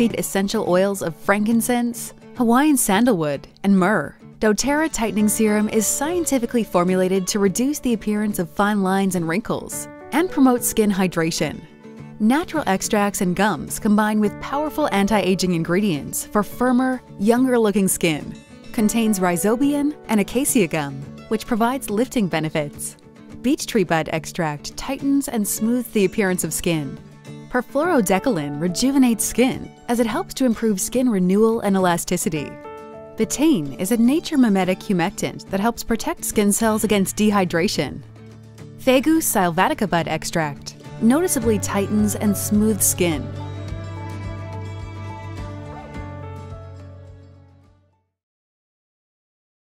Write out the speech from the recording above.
5 feet essential oils of frankincense, Hawaiian sandalwood, and myrrh. doTERRA Tightening Serum is scientifically formulated to reduce the appearance of fine lines and wrinkles and promote skin hydration. Natural extracts and gums combine with powerful anti-aging ingredients for firmer, younger-looking skin. Contains rhizobian and acacia gum, which provides lifting benefits. Beech Tree Bud Extract tightens and smooths the appearance of skin. Perfluorodecalin rejuvenates skin as it helps to improve skin renewal and elasticity. Betaine is a nature mimetic humectant that helps protect skin cells against dehydration. Fagus sylvatica Bud Extract noticeably tightens and smooths skin.